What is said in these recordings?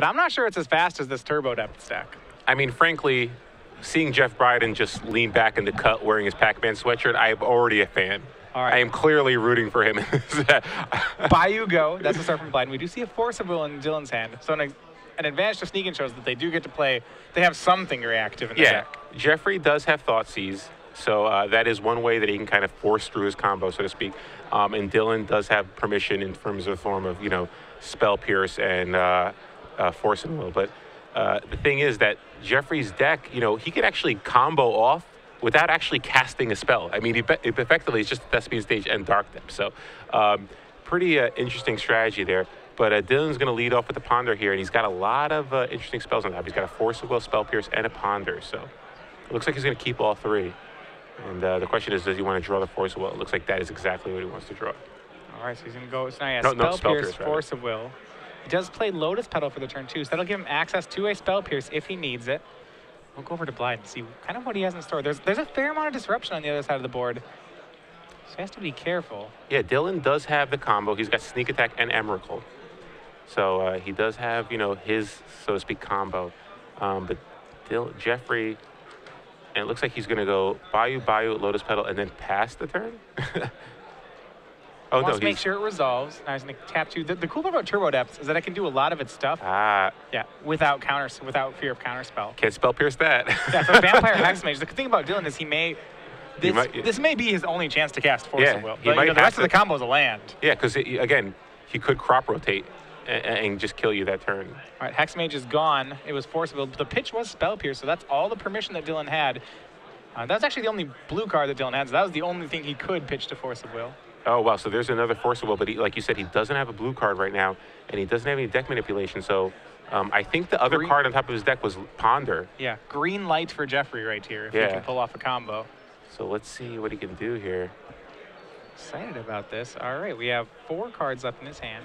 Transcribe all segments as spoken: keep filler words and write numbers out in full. But I'm not sure it's as fast as this Turbo Depth stack. I mean, frankly, seeing Jeff Blyden just lean back in the cut wearing his Pac-Man sweatshirt, I am already a fan. All right. I am clearly rooting for him. Bayou go. That's a start from Blyden. We do see a Force of Will in Dylan's hand. So an, an advantage to Sneak and Show is that they do get to play. They have something reactive in the yeah. deck. Jeffrey does have Thoughtseize. So uh, that is one way that he can kind of force through his combo, so to speak. Um, and Dylan does have permission in terms of the form of, you know, Spell Pierce and uh, uh, Force of Will. But uh, the thing is that Jeffrey's deck, you know, he could actually combo off without actually casting a spell. I mean, he it effectively, it's just Thespian Stage and Dark Depths. So um, pretty uh, interesting strategy there. But uh, Dylan's going to lead off with the Ponder here, and he's got a lot of uh, interesting spells on that. He's got a Force of Will, Spell Pierce, and a Ponder. So it looks like he's going to keep all three. And uh, the question is, does he want to draw the Force of Will? It looks like that is exactly what he wants to draw. All right, so he's going to go with Snaya. No, Spell, no, Spell Pierce, Pierce right. Force of Will. He does play Lotus Petal for the turn two, so that'll give him access to a Spell Pierce if he needs it. We'll go over to Blyden and see kind of what he has in store. There's, there's a fair amount of disruption on the other side of the board, so he has to be careful. Yeah, Dylan does have the combo. He's got Sneak Attack and Emrakul. So uh, he does have, you know, his, so to speak, combo. Um, but Dil Jeffrey... And it looks like he's going to go Bayou, Bayou, Lotus Petal, and then pass the turn? oh, no. Let's make sure it resolves. I was going to tap two. The, the cool part about Turbo Depths is that I can do a lot of its stuff. Ah. Yeah, without counter, without fear of counterspell. Can't Spell Pierce that. yeah, so Vampire Hexmage. The thing about Dylan is he may... This, might, yeah. this may be his only chance to cast Force yeah, of Will. But, you know, the rest to, of the combo is a land. Yeah, because, again, he could crop rotate and, and just kill you that turn. All right, Hexmage is gone. It was Force of Will. The pitch was Spell Pierce, so that's all the permission that Dylan had. Uh, that's actually the only blue card that Dylan had, so that was the only thing he could pitch to Force of Will. Oh, wow, so there's another Force of Will, but he, like you said, he doesn't have a blue card right now, and he doesn't have any deck manipulation, so um, I think the other green. card on top of his deck was Ponder. Yeah, green light for Jeffrey right here, if yeah. he can pull off a combo. So let's see what he can do here. Excited about this. All right, we have four cards left in his hand.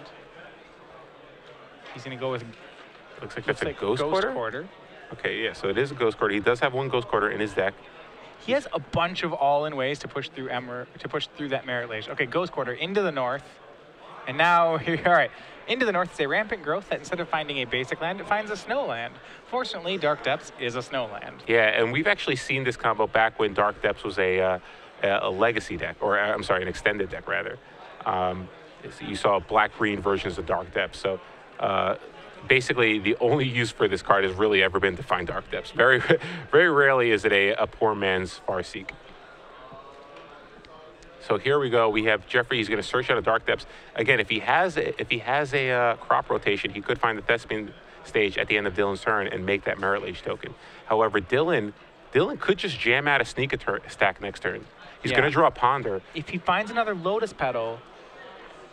He's going to go with... Looks like looks that's like a Ghost, ghost quarter? quarter. Okay, yeah, so it is a Ghost Quarter. He does have one Ghost Quarter in his deck. He has a bunch of all-in ways to push through Emmer, to push through that Marit Lage. Okay, Ghost Quarter, Into the North. And now, here, all right, Into the North is a rampant growth that instead of finding a basic land, it finds a snow land. Fortunately, Dark Depths is a snow land. Yeah, and we've actually seen this combo back when Dark Depths was a, uh, a legacy deck, or I'm sorry, an extended deck, rather. Um, you saw black-green versions of Dark Depths, so... Uh, basically, the only use for this card has really ever been to find Dark Depths. Very, very rarely is it a, a poor man's Farseek. So here we go. We have Jeffrey. He's going to search out a Dark Depths again. If he has, a, if he has a uh, crop rotation, he could find the Thespian Stage at the end of Dylan's turn and make that Marit Lage token. However, Dylan, Dylan could just jam out a sneak attack stack next turn. He's yeah. going to draw a Ponder. If he finds another Lotus Petal.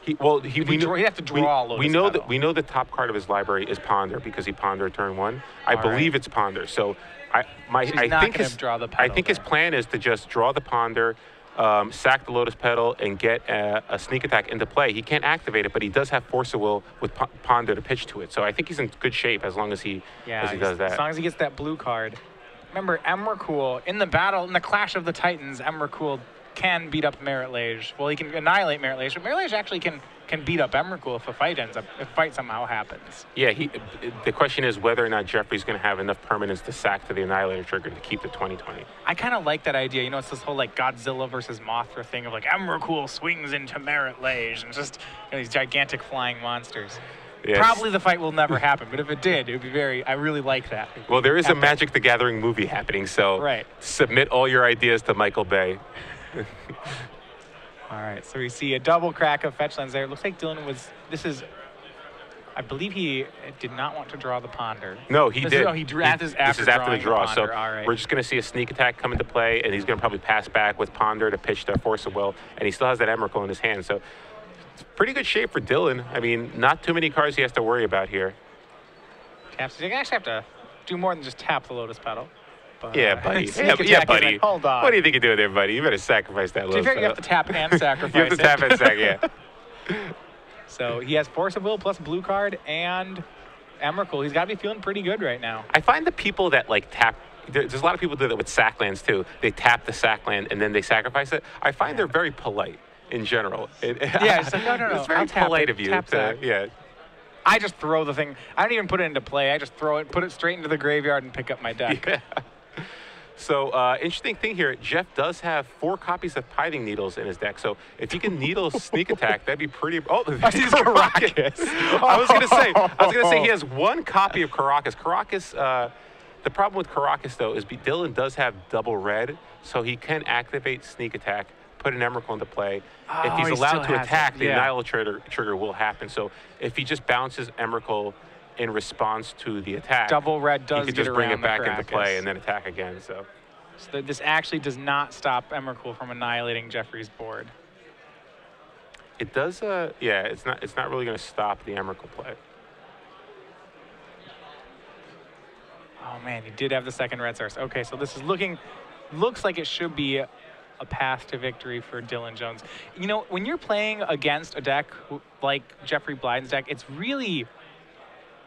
He, well, he, we know, he'd have to draw. We, we know that we know the top card of his library is Ponder because he pondered turn one. I All believe right. it's Ponder. So, I my so I think his draw the I think there. his plan is to just draw the Ponder, um, sack the Lotus Petal, and get a, a sneak attack into play. He can't activate it, but he does have Force of Will with P Ponder to pitch to it. So I think he's in good shape as long as he yeah, as he does that. As long as he gets that blue card. Remember, Emrakul in the battle in the clash of the Titans, Emrakul can beat up Marit Lage. Well, he can annihilate Marit Lage, but Marit Lage actually can can beat up Emrakul if a fight ends up, if a fight somehow happens. Yeah, he, the question is whether or not Jeffrey's going to have enough permanence to sack to the Annihilator trigger to keep the twenty twenty. I kind of like that idea. You know, it's this whole like Godzilla versus Mothra thing of like Emrakul swings into Marit Lage and just, you know, these gigantic flying monsters. Yes. Probably the fight will never happen, but if it did, it would be very, I really like that. Well, there is epic. a Magic the Gathering movie happening, so right. submit all your ideas to Michael Bay. All right, so we see a double crack of fetchlands there. It looks like Dylan was, this is, I believe he did not want to draw the Ponder. No, he this did. Is, oh, he draw, he, this is after, this is after the draw, the so right. we're just going to see a sneak attack come into play, and he's going to probably pass back with Ponder to pitch the Force of Will, and he still has that Emrakul in his hand, so it's pretty good shape for Dylan. I mean, not too many cards he has to worry about here. Taps, you actually have to do more than just tap the Lotus Petal. But yeah, buddy. Yeah, yeah, buddy. Like, hold on. What do you think you're doing there, buddy? You better sacrifice that little bit. You have to tap and sacrifice. You have to tap and sacrifice, yeah. So he has Force of Will plus blue card and Emrakul. He's got to be feeling pretty good right now. I find the people that, like, tap... There's a lot of people that do that with sack lands, too. They tap the sack land and then they sacrifice it. I find yeah. they're very polite in general. It, yeah, so no, no, no. It's very I'll polite it, of you. To, yeah. I just throw the thing. I don't even put it into play. I just throw it, put it straight into the graveyard, and pick up my deck. Yeah. So uh, interesting thing here, Jeff does have four copies of Pithing Needles in his deck. So if you can needle Sneak Attack, that'd be pretty. Oh, he's Caracas. I was gonna say, I was gonna say he has one copy of Caracas. Caracas. Uh, the problem with Caracas though is Dylan does have double red, so he can activate Sneak Attack, put an Emrakul into play. Oh, if he's he allowed to attack, it. the yeah. Annihilate trigger, trigger will happen. So if he just bounces Emrakul in response to the attack, double red does you can just bring it back into play and then attack again. So, so this actually does not stop Emrakul from annihilating Jeffrey's board. It does, uh, yeah. It's not. It's not really going to stop the Emrakul play. Oh man, he did have the second red source. Okay, so this is looking, looks like it should be a, a path to victory for Dylan Jones. You know, when you're playing against a deck like Jeffrey Blyden's deck, it's really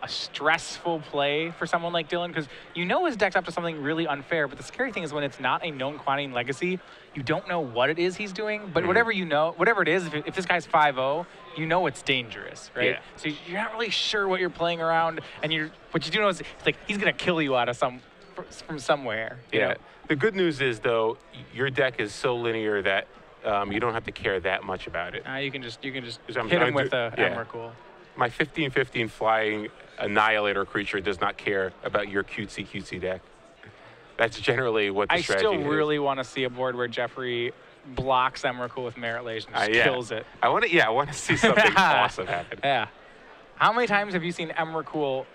a stressful play for someone like Dylan, because you know his deck's up to something really unfair, but the scary thing is when it's not a known quantity in Legacy, you don't know what it is he's doing, but mm-hmm. whatever you know, whatever it is, if, if this guy's five oh, you know it's dangerous, right? Yeah. So you're not really sure what you're playing around, and you're, what you do know is it's like he's going to kill you out of some, from somewhere. You yeah. know? The good news is, though, your deck is so linear that um, you don't have to care that much about it. Uh, you can just, you can just hit I'm, him I'm with a yeah. Emrakul. My fifteen fifteen flying Annihilator creature does not care about your cutesy cutesy deck. That's generally what the I strategy is. I still really want to see a board where Jeffrey blocks Emrakul with Marit Lage and just uh, yeah. kills it. I want to, yeah, I want to see something awesome happen. Yeah. How many times have you seen Emrakul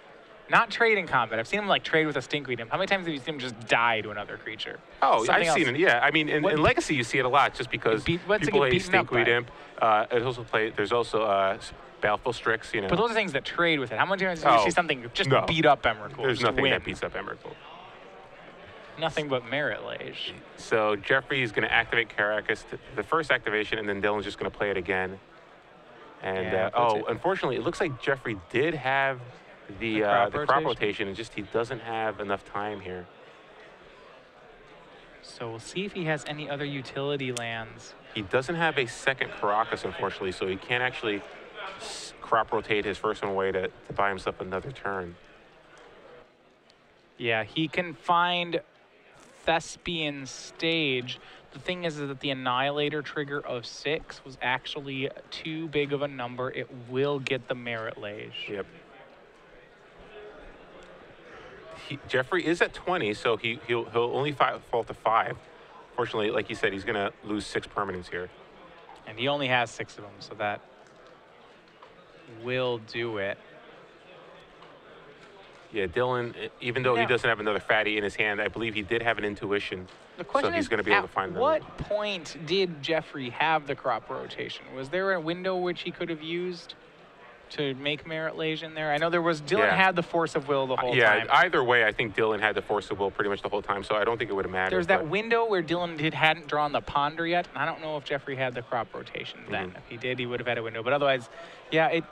not trade in combat? I've seen him like trade with a Stinkweed Imp. How many times have you seen him just die to another creature? Oh, Something I've else. seen it. Yeah, I mean, in, in Legacy you see it a lot, just because beat, people play Stinkweed Imp. Uh, it also play. There's also. Uh, Baleful Strix, you know. But those are things that trade with it. How many times do you oh, see something just no. beat up Emrakul? There's nothing win. that beats up Emrakul. Nothing but Marit Lage. So Jeffrey is going to activate Caracas to the first activation, and then Dylan's just going to play it again. And yeah, uh, oh, it. unfortunately, it looks like Jeffrey did have the, the, crop, uh, the rotation. crop rotation, and just he doesn't have enough time here. So we'll see if he has any other utility lands. He doesn't have a second Caracas, unfortunately, so he can't actually crop rotate his first one away to, to buy himself another turn. Yeah, he can find Thespian Stage. The thing is, is that the Annihilator trigger of six was actually too big of a number. It will get the Marit Lage. Yep. He, Jeffrey is at twenty, so he, he'll, he'll only five, fall to five. Fortunately, like you said, he's going to lose six permanents here. And he only has six of them, so that will do it. Yeah, Dylan, even though now, he doesn't have another fatty in his hand, I believe he did have an intuition. The question so he's is, going to be able to find them. At what point did Jeffrey have the crop rotation? Was there a window which he could have used to make Marit Lage in there? I know there was. Dylan yeah. had the Force of Will the whole uh, yeah, time. Yeah, either way, I think Dylan had the Force of Will pretty much the whole time, so I don't think it would have mattered. There's that window where Dylan did, hadn't drawn the Ponder yet, and I don't know if Jeffrey had the crop rotation mm-hmm. then. If he did, he would have had a window. But otherwise, yeah, it...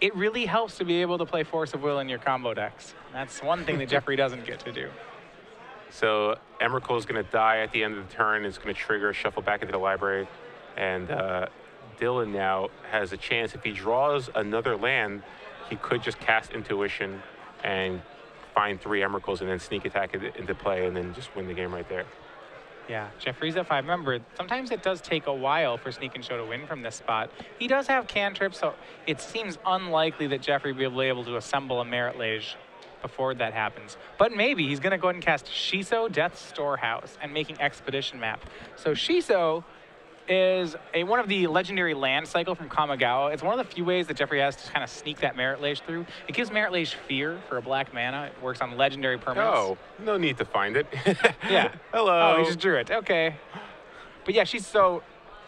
It really helps to be able to play Force of Will in your combo decks. That's one thing that Jeffrey doesn't get to do. So Emrakul is going to die at the end of the turn. It's going to trigger, shuffle back into the library. And uh, Dylan now has a chance. If he draws another land, he could just cast Intuition and find three Emrakuls and then Sneak Attack it into play and then just win the game right there. Yeah, Jeffrey's at five. Remember, sometimes it does take a while for Sneak and Show to win from this spot. He does have cantrips, so it seems unlikely that Jeffrey will be able to assemble a Marit Lage before that happens. But maybe he's going to go ahead and cast Shiso, Death's Storehouse, and making Expedition Map. So Shiso is a, one of the legendary land cycle from Kamigawa. It's one of the few ways that Jeffrey has to kind of sneak that Marit Lage through. It gives Marit Lage fear for a black mana. It works on legendary permanents. Oh, no need to find it. yeah. Hello. Oh, he just drew it. Okay. But yeah, she's so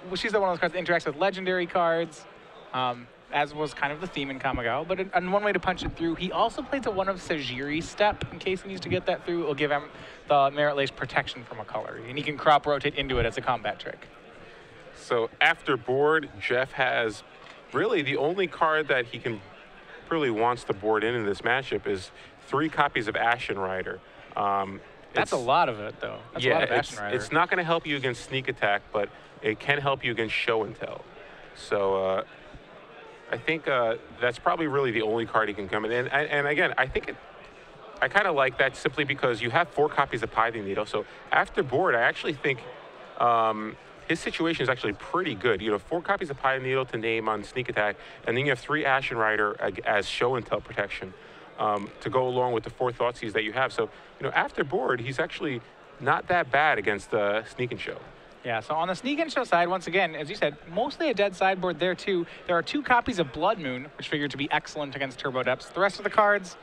well, she's the one of those cards that interacts with legendary cards, um, as was kind of the theme in Kamigawa. But in, and one way to punch it through, he also plays a one of Sejiri Steppe in case he needs to get that through. It will give him the Marit Lage protection from a color, and he can crop rotate into it as a combat trick. So after board, Jeff has really the only card that he can really wants to board in in this matchup is three copies of Ashen Rider. Um, That's a lot of it, though. That's yeah, a lot of Ashen Rider. It's not going to help you against Sneak Attack, but it can help you against Show and Tell. So uh, I think uh, that's probably really the only card he can come in. And, and, and again, I think it, I kind of like that simply because you have four copies of Pithing Needle. So after board, I actually think um, his situation is actually pretty good. You know, four copies of Pithing Needle to name on Sneak Attack, and then you have three Ashen Rider as show and tell protection um, to go along with the four Thoughtseize that you have. So, you know, after board, he's actually not that bad against the uh, Sneak and Show. Yeah, so on the Sneak and Show side, once again, as you said, mostly a dead sideboard there too. There are two copies of Blood Moon, which figured to be excellent against Turbo Depths. The rest of the cards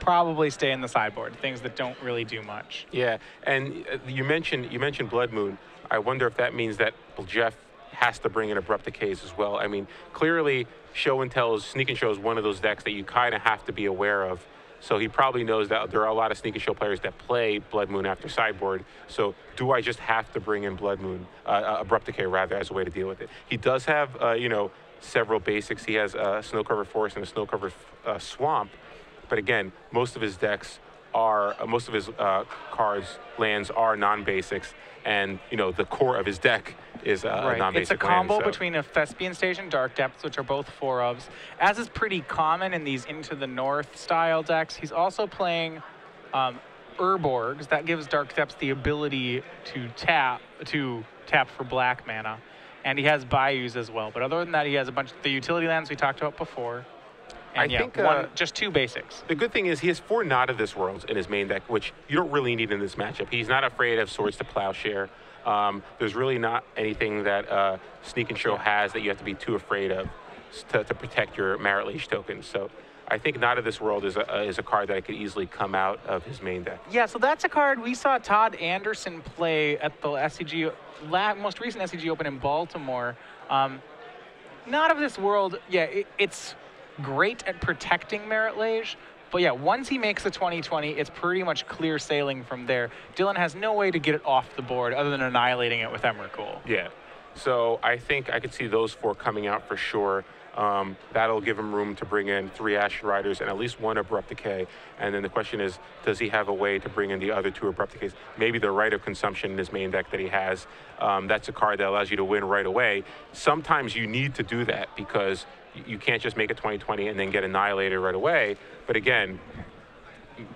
probably stay in the sideboard, things that don't really do much. Yeah, and you mentioned, you mentioned Blood Moon. I wonder if that means that Jeff has to bring in Abrupt Decays as well. I mean, clearly, Show and Tell, Sneak and Show is one of those decks that you kind of have to be aware of. So he probably knows that there are a lot of Sneak and Show players that play Blood Moon after sideboard. So do I just have to bring in Blood Moon, uh, uh, Abrupt Decay rather, as a way to deal with it? He does have, uh, you know, several basics. He has a uh, snow-covered forest and a snow-covered uh, swamp. But again, most of his decks are, uh, most of his uh, cards, lands are non-basics. And, you know, the core of his deck is uh, right. a non-basic It's a combo land, so. between a Thespian Stage and Dark Depths, which are both four ofs. As is pretty common in these Into the North style decks, he's also playing um, Urborgs. That gives Dark Depths the ability to tap, to tap for black mana. And he has Bayous as well. But other than that, he has a bunch of the utility lands we talked about before. And I yeah, think uh, one, just two basics. The good thing is he has four Not of This Worlds in his main deck, which you don't really need in this matchup. He's not afraid of Swords to Plowshare. Um, there's really not anything that uh, Sneak and Show has that you have to be too afraid of to, to protect your Marit Lage tokens. So I think Not of This World is a, is a card that could easily come out of his main deck. Yeah, so that's a card we saw Todd Anderson play at the S C G most recent S C G Open in Baltimore. Um, Not of This World, yeah, it, it's... great at protecting Marit Lage, but yeah, once he makes the twenty twenty, it's pretty much clear sailing from there. Dylan has no way to get it off the board other than annihilating it with Emrakul. Yeah, so I think I could see those four coming out for sure. Um, that'll give him room to bring in three Ashen Riders and at least one Abrupt Decay. And then the question is, does he have a way to bring in the other two Abrupt Decays? Maybe the Right of Consumption in his main deck that he has. Um, that's a card that allows you to win right away. Sometimes you need to do that because you can't just make a twenty twenty and then get annihilated right away. But again,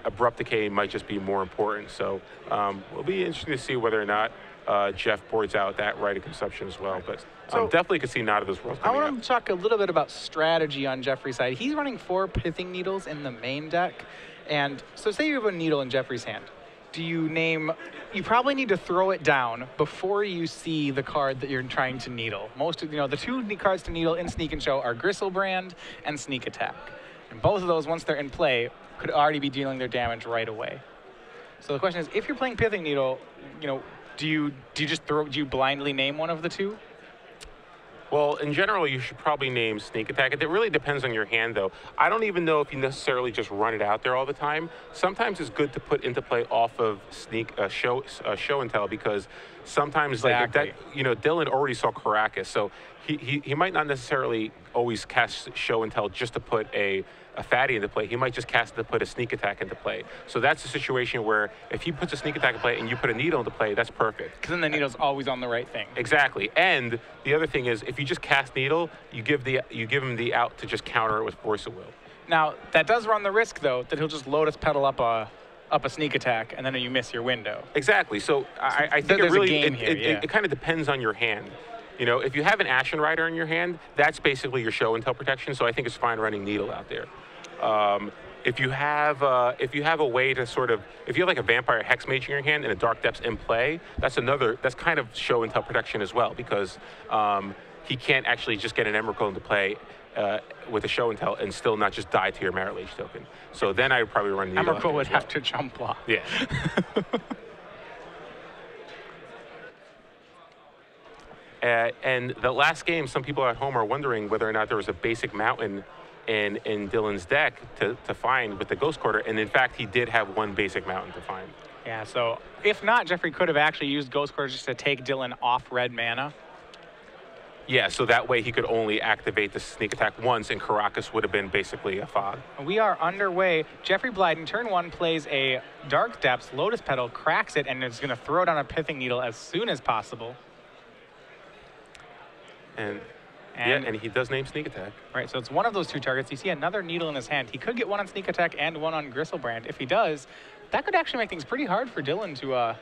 Abrupt Decay might just be more important. So um, it'll be interesting to see whether or not uh, Jeff boards out that Right of Consumption as well. But um, so, definitely could see Not of This World coming I want up. to talk a little bit about strategy on Jeffrey's side. He's running four Pithing Needles in the main deck. And so say you have a needle in Jeffrey's hand. Do you name, you probably need to throw it down before you see the card that you're trying to needle. Most of, you know, the two cards to needle in Sneak and Show are Griselbrand and Sneak Attack. And both of those, once they're in play, could already be dealing their damage right away. So the question is, if you're playing Pithing Needle, you know, do you, do you just throw, do you blindly name one of the two? Well, in general, you should probably name Sneak Attack. It really depends on your hand, though. I don't even know if you necessarily just run it out there all the time. Sometimes it's good to put into play off of Sneak uh, show, uh, show and Tell because sometimes, exactly. like that, you know, Dylan already saw Caracas, so he, he he might not necessarily always cast Show and Tell just to put a a fatty into play. He might just cast it to put a Sneak Attack into play. So that's a situation where if he puts a Sneak Attack in play and you put a needle into play, that's perfect. Because then the needle's always on the right thing. Exactly. And the other thing is, if you just cast needle, you give the you give him the out to just counter it with Force of Will. Now that does run the risk though that he'll just Lotus Petal up a up a Sneak Attack and then you miss your window. Exactly. So, so I, I think it really it, here, it, yeah. it, it kind of depends on your hand. You know, if you have an Ashen Rider in your hand, that's basically your Show and Tell protection. So I think it's fine running needle out there. Um, if you have uh, if you have a way to sort of if you have like a Vampire Hexmage in your hand and a Dark Depths in play, that's another that's kind of Show and Tell protection as well because um, he can't actually just get an Emrakul into play uh, with a Show and Tell and still not just die to your Marit Lage token. So then I would probably run needle. Emrakul would have to jump block. Yeah. uh, and the last game, some people at home are wondering whether or not there was a basic mountain In, in Dylan's deck to, to find with the Ghost Quarter. And in fact, he did have one basic mountain to find. Yeah, so if not, Jeffrey could have actually used Ghost Quarter just to take Dylan off red mana. Yeah, so that way he could only activate the Sneak Attack once, and Caracas would have been basically a fog. We are underway. Jeffrey Blyden, turn one, plays a Dark Depths, Lotus Petal, cracks it, and is going to throw down a Pithing Needle as soon as possible. And... And yeah, and he does name Sneak Attack. Right, so it's one of those two targets. You see another needle in his hand. He could get one on Sneak Attack and one on Griselbrand. If he does, that could actually make things pretty hard for Dylan to... Uh,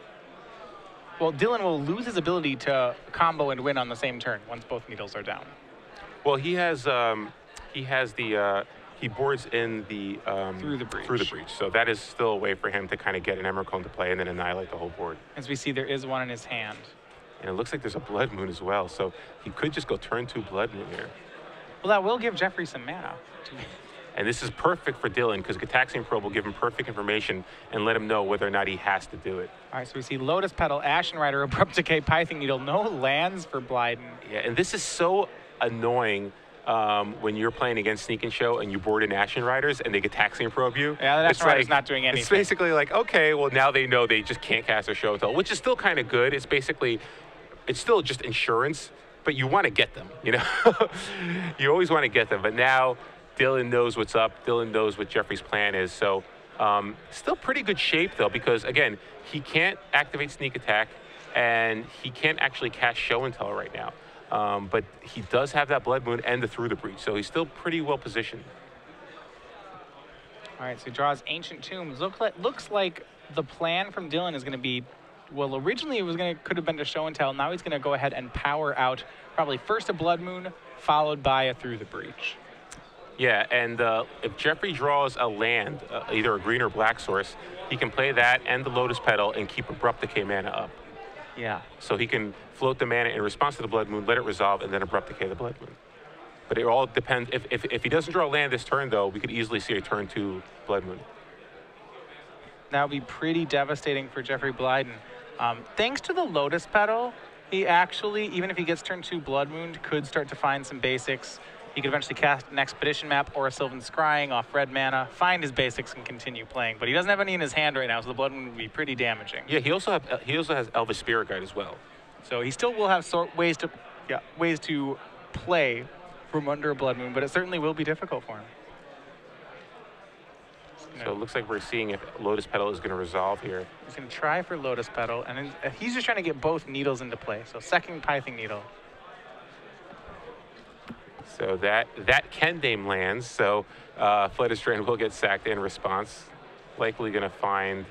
well, Dylan will lose his ability to combo and win on the same turn once both needles are down. Well, he has um, he has the... Uh, he boards in the, um, through, the breach. through the breach. So that is still a way for him to kind of get an Emrakul into play and then annihilate the whole board. As we see, there is one in his hand. And it looks like there's a Blood Moon as well. So he could just go turn two Blood Moon here. Well, that will give Jeffrey some mana. And this is perfect for Dylan because Gataxian Probe will give him perfect information and let him know whether or not he has to do it. All right, so we see Lotus Petal, Ashen Rider, Abrupt Decay, Pithing Needle. No lands for Blyden. Yeah, and this is so annoying. Um, when you're playing against Sneak and Show and you board in Ashen Riders and they get Gataxian Probe you. Yeah, that Ashen Rider's like, not doing anything. It's basically like, okay, well now they know they just can't cast their Show and Tell, which is still kind of good. It's basically, it's still just insurance, but you want to get them, you know? You always want to get them, but now Dylan knows what's up. Dylan knows what Jeffrey's plan is, so um, still pretty good shape though, because again, he can't activate Sneak Attack and he can't actually cast Show and Tell right now. Um, but he does have that Blood Moon and the Through the Breach, so he's still pretty well positioned. All right, so he draws Ancient Tombs. Look like, looks like the plan from Dylan is going to be, well, originally it was going to could have been to Show and Tell. Now he's going to go ahead and power out probably first a Blood Moon, followed by a Through the Breach. Yeah, and uh, if Jeffrey draws a land, uh, either a green or black source, he can play that and the Lotus Petal and keep Abrupt Decay mana up. Yeah. So he can float the mana in response to the Blood Moon, let it resolve, and then Abrupt Decay the Blood Moon. But it all depends. If, if, if he doesn't draw land this turn, though, we could easily see a turn two Blood Moon. That would be pretty devastating for Jeffrey Blyden. Um, thanks to the Lotus Petal, he actually, even if he gets turn two Blood Moon, could start to find some basics. He could eventually cast an Expedition Map or a Sylvan Scrying off red mana, find his basics, and continue playing. But he doesn't have any in his hand right now, so the Blood Moon would be pretty damaging. Yeah, he also have, he also has Elvish Spirit Guide as well. So he still will have so ways to yeah ways to play from under a Blood Moon, but it certainly will be difficult for him. So no. It looks like we're seeing if Lotus Petal is going to resolve here. He's going to try for Lotus Petal, and he's just trying to get both needles into play. So second Pithing Needle. So that, that Kendame lands, so uh, Fledder's Strand will get sacked in response. Likely going to find,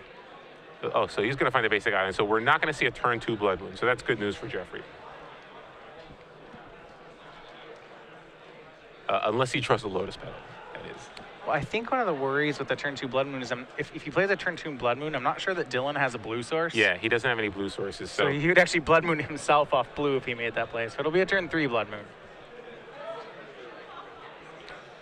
oh, so he's going to find a basic island. So we're not going to see a turn two Blood Moon, so that's good news for Jeffrey. Uh, unless he trusts the Lotus Petal, that is. Well, I think one of the worries with the turn two Blood Moon is um, if, if he plays a turn two Blood Moon, I'm not sure that Dylan has a blue source. Yeah, he doesn't have any blue sources. So, so he would actually Blood Moon himself off blue if he made that play. So it'll be a turn three Blood Moon.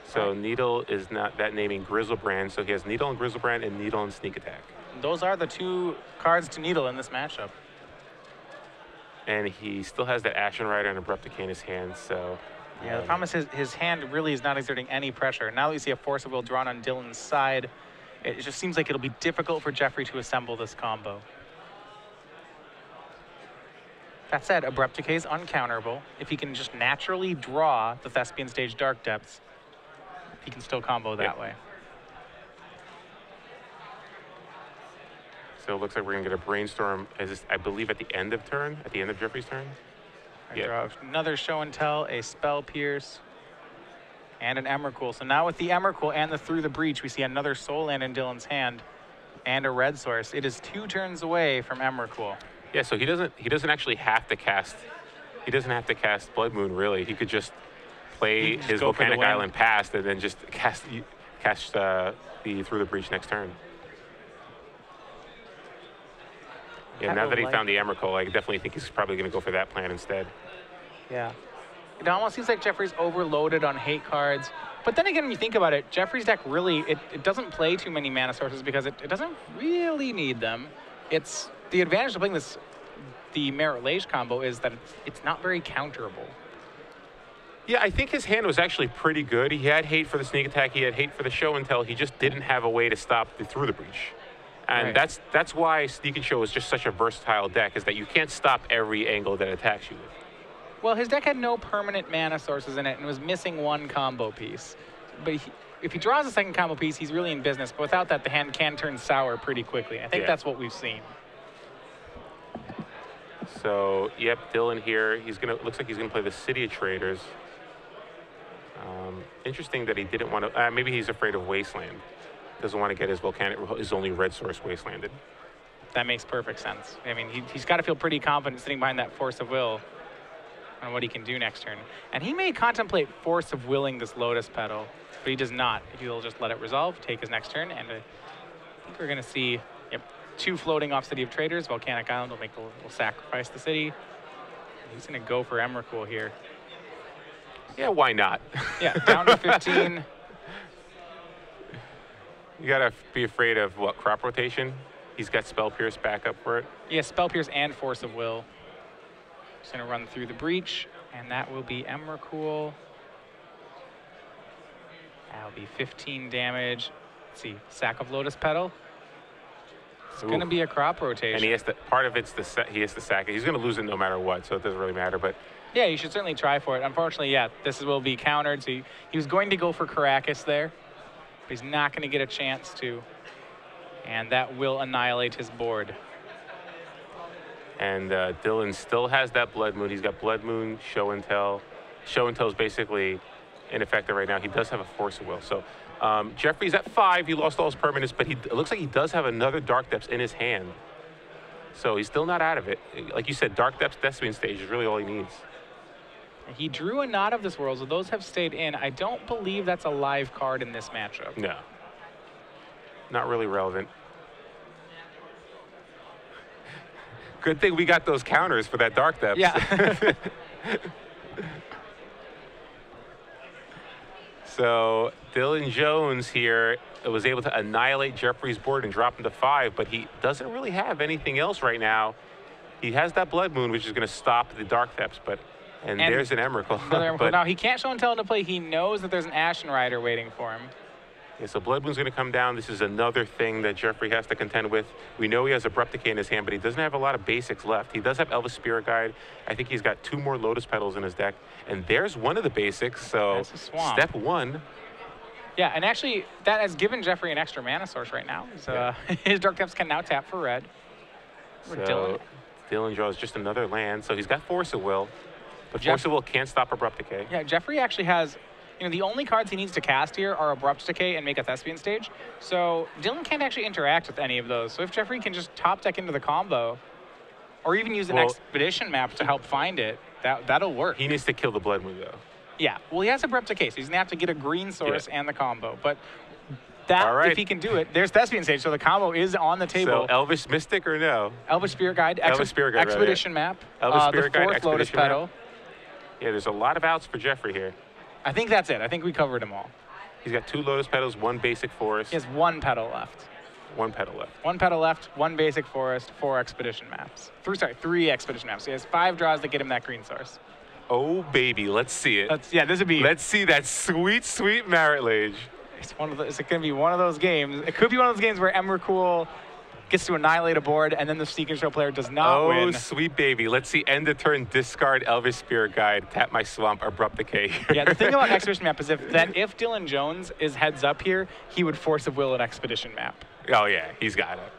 So Needle is not that naming Griselbrand, so he has Needle and Griselbrand and Needle and Sneak Attack. Those are the two cards to Needle in this matchup. And he still has that Ashen Rider and Abrupt Decay in his hand, so... Yeah, um, the problem is his, his hand really is not exerting any pressure. Now that you see a Force of Will drawn on Dylan's side, it just seems like it'll be difficult for Jeffrey to assemble this combo. That said, Abrupt Decay is uncounterable. If he can just naturally draw the Thespian Stage Dark Depths, he can still combo that yeah. way. So it looks like we're going to get a Brainstorm, as this, I believe, at the end of turn, at the end of Jeffrey's turn. I yeah. draw another Show and Tell, a Spell Pierce, and an Emrakul. So now with the Emrakul and the Through the Breach, we see another Soul Land in Dylan's hand and a red source. It is two turns away from Emrakul. Yeah, so he doesn't, he doesn't actually have to cast, he doesn't have to cast Blood Moon, really. He could just... play his Volcanic Island past and then just cast, cast uh, the Through the Breach next turn. Yeah, now that he found the Emrakul, I definitely think he's probably going to go for that plan instead. Yeah. It almost seems like Jeffrey's overloaded on hate cards. But then again, when you think about it, Jeffrey's deck really, it, it doesn't play too many mana sources because it, it doesn't really need them. It's the advantage of playing this, the Marit Lage combo is that it's, it's not very counterable. Yeah, I think his hand was actually pretty good. He had hate for the Sneak Attack. He had hate for the Show and Tell. He just didn't have a way to stop the Through the Breach. And right. that's, that's why Sneak and Show is just such a versatile deck, is that you can't stop every angle that attacks you with. Well, his deck had no permanent mana sources in it and was missing one combo piece. But he, if he draws a second combo piece, he's really in business. But without that, the hand can turn sour pretty quickly. I think yeah. that's what we've seen. So, yep, Dylan here. He's gonna, looks like he's going to play the City of Traders. Um, interesting that he didn't want to. Uh, maybe he's afraid of Wasteland. Doesn't want to get his volcanic, his only red source wastelanded. That makes perfect sense. I mean, he, he's got to feel pretty confident sitting behind that Force of Will on what he can do next turn. And he may contemplate Force of Willing this Lotus Petal, but he does not. He'll just let it resolve, take his next turn, and uh, I think we're going to see yep, two floating off City of Traders. Volcanic Island will make the will sacrifice the city. He's going to go for Emrakul here. Yeah, why not? Yeah, down to fifteen. You got to be afraid of, what, Crop Rotation? He's got Spell Pierce back up for it. Yeah, Spell Pierce and Force of Will. Just going to run Through the Breach, and that will be Emrakul. That'll be fifteen damage. Let's see, Sack of Lotus Petal. It's going to be a Crop Rotation. And he has to, part of it's the he has to sack it. He's going to lose it no matter what, so it doesn't really matter. But yeah, you should certainly try for it. Unfortunately, yeah, this will be countered. So he, he was going to go for Caracas there, but he's not going to get a chance to. And that will annihilate his board. And uh, Dylan still has that Blood Moon. He's got Blood Moon, Show and Tell. Show and Tell is basically ineffective right now. He does have a Force of Will. So um, Jeffrey's at five. He lost all his permanents, but he, it looks like he does have another Dark Depths in his hand. So he's still not out of it. Like you said, Dark Depths, Thespian Stage is really all he needs. He drew a Knot of this World, so those have stayed in. I don't believe that's a live card in this matchup. No. Not really relevant. Good thing we got those counters for that Dark Depths. Yeah. So Dylan Jones here was able to annihilate Jeffrey's board and drop him to five, but he doesn't really have anything else right now. He has that Blood Moon, which is going to stop the Dark Depths, but and, and there's an Emrakul. Emrakul. Now he can't Show and Tell into play. He knows that there's an Ashen Rider waiting for him. Yeah, so Blood Moon's going to come down. This is another thing that Jeffrey has to contend with. We know he has Abrupt Decay in his hand, but he doesn't have a lot of basics left. He does have Elvish Spirit Guide. I think he's got two more Lotus Petals in his deck. And there's one of the basics, so step one. Yeah, and actually, that has given Jeffrey an extra mana source right now. So yeah. His Dark Depths can now tap for red. So Dylan. Dylan draws just another land, so he's got Force of Will. But Jeff Force of Will can't stop Abrupt Decay. Yeah, Jeffrey actually has... You know, the only cards he needs to cast here are Abrupt Decay and make a Thespian Stage. So Dylan can't actually interact with any of those. So if Jeffrey can just top deck into the combo, or even use an well, Expedition Map to help find it, that, that'll work. He needs to kill the Blood Moon, though. Yeah. Well, he has Abrupt Decay, so he's going to have to get a green source yeah. and the combo. But that, right. if he can do it, there's Thespian Stage, so the combo is on the table. So Elvish Mystic or no? Elvish Spirit Guide, Ex Elvish Spirit Guide Expedition rather, yeah. Map, Elvish uh, Spirit the fourth Guide, Lotus Petal. Map. Yeah, there's a lot of outs for Jeffrey here. I think that's it. I think we covered them all. He's got two Lotus Petals, one Basic Forest. He has one petal left. One petal left. One petal left, one Basic Forest, four Expedition Maps. Three, sorry, three Expedition Maps. He has five draws to get him that green source. Oh, baby, let's see it. Let's, yeah, this would be... Let's see that sweet, sweet Marit Lage. It's one of the, it's going to be one of those games. It could be one of those games where Emrakul gets to annihilate a board, and then the Sneak and Show player does not oh, win. Oh, sweet baby. Let's see. End the turn, discard Elvish Spirit Guide, tap my swamp, Abrupt Decay. Yeah, the thing about Expedition Map is if, that if Dylan Jones is heads up here, he would Force of Will an Expedition Map. Oh, yeah. He's got it.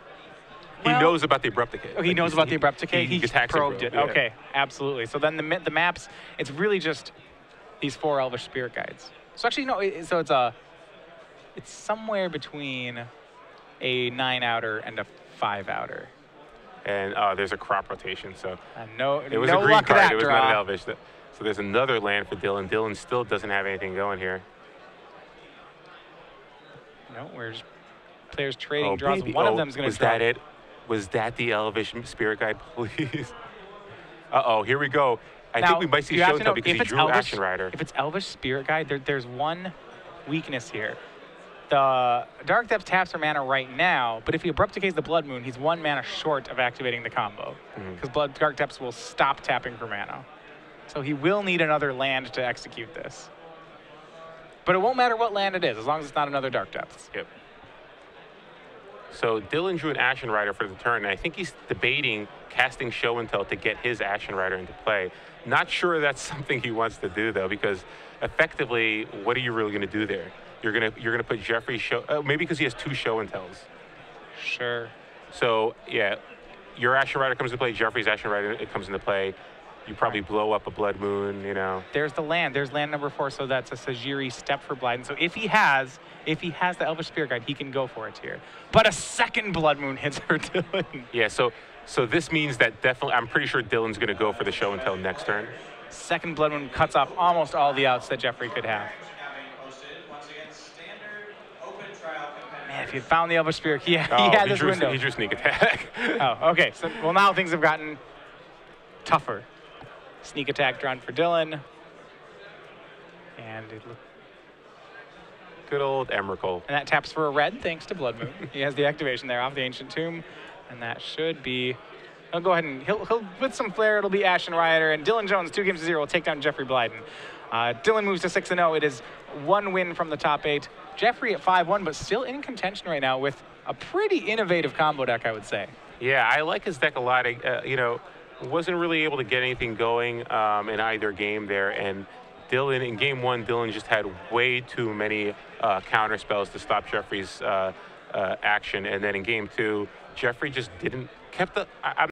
Well, he knows about the Abrupt Decay. Oh, he like knows about the Abrupt Decay. He, he, he probed it. it. Yeah. Okay, absolutely. So then the, the maps, it's really just these four Elvish Spirit Guides. So actually, no, it, so it's a, it's somewhere between a nine-outer and a five-outer. And uh, there's a Crop Rotation, so uh, no, it was no a green card. It was draw. Not an Elvish. So there's another land for Dylan. Dylan still doesn't have anything going here. No, where's players trading oh, draws. Baby. One oh, of them's going to Was draw. That it? Was that the Elvish Spirit Guide, please? Uh-oh, here we go. I now, think we might see Show and Tell because he drew Elvish, Action Rider. If it's Elvish Spirit Guide, there, there's one weakness here. The Dark Depths taps for mana right now, but if he Abrupt Decays the Blood Moon, he's one mana short of activating the combo, because mm-hmm. Dark Depths will stop tapping for mana. So he will need another land to execute this. But it won't matter what land it is, as long as it's not another Dark Depths. Yep. So Dylan drew an Ashen Rider for the turn, and I think he's debating casting Show and Tell to get his Ashen Rider into play. Not sure that's something he wants to do, though, because effectively, what are you really going to do there? You're gonna you're gonna put Jeffrey show uh, maybe because he has two Show and Tells. Sure. So yeah, your Ashen Rider comes into play. Jeffrey's Ashen Rider it comes into play. you probably blow up a Blood Moon, you know. There's the land. There's land number four, so that's a Sejiri Steppe for Blyden. So if he has, if he has the Elvish Spirit Guide, he can go for it here. But a second Blood Moon hits for Dylan. Yeah, so so this means that definitely, I'm pretty sure Dylan's going to go for the show until next turn. Second Blood Moon cuts off almost all the outs that Jeffrey could have. If he found the Elvish Spirit, he had, oh, he had he this drew, window. He drew Sneak Attack. Oh, okay. So, well, now things have gotten tougher. Sneak Attack drawn for Dylan. And it looked... good old Emrakul. And that taps for a red, thanks to Blood Moon. He has the activation there off the Ancient Tomb. And that should be... He'll go ahead and... He'll, he'll with some flair, it'll be Ashen Rider. And Dylan Jones, two games to zero, will take down Jeffrey Blyden. Uh, Dylan moves to six and oh. It is one win from the top eight. Jeffrey at five one, but still in contention right now with a pretty innovative combo deck, I would say. Yeah, I like his deck a lot. I, uh, you know, wasn't really able to get anything going um, in either game there. And Dylan, in game one, Dylan just had way too many uh, counter spells to stop Jeffrey's uh, uh, action. And then in game two, Jeffrey just didn't, kept the, I, I'm